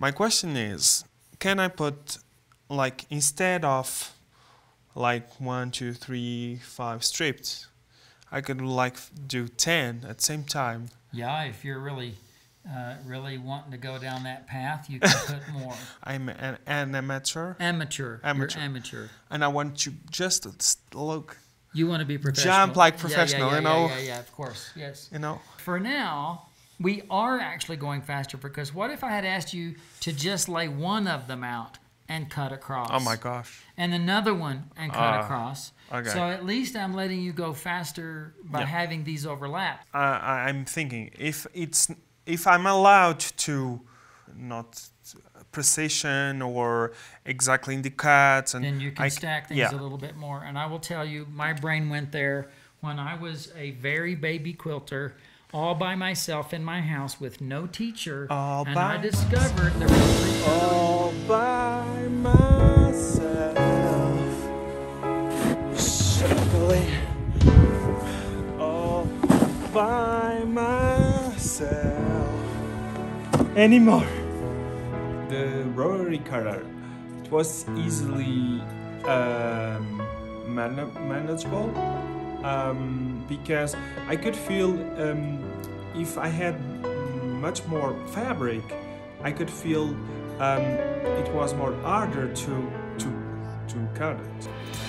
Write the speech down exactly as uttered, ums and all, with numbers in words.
My question is, can I put, like, instead of like one, two, three, five strips, I could like do ten at the same time? Yeah, if you're really, uh, really wanting to go down that path, you can put more. I'm an, an amateur. Amateur. Amateur. You're amateur. And I want to just look. You want to be professional. Jump like professional, yeah, yeah, yeah, you know. Yeah, yeah, yeah, of course, yes. You know. For now, we are actually going faster, because what if I had asked you to just lay one of them out and cut across? Oh my gosh. And another one and cut uh, across. Okay. So at least I'm letting you go faster by yeah. having these overlap. Uh, I'm thinking if it's if I'm allowed to not precision or exactly in the cuts, and then you can I, stack things yeah. a little bit more. And I will tell you, my brain went there when I was a very baby quilter, all by myself in my house with no teacher, all and I discovered there was all by myself, simply all by myself anymore. The rotary cutter, it was easily um, man manageable. Um, because I could feel um, if I had much more fabric, I could feel um, it was more harder to to to cut it.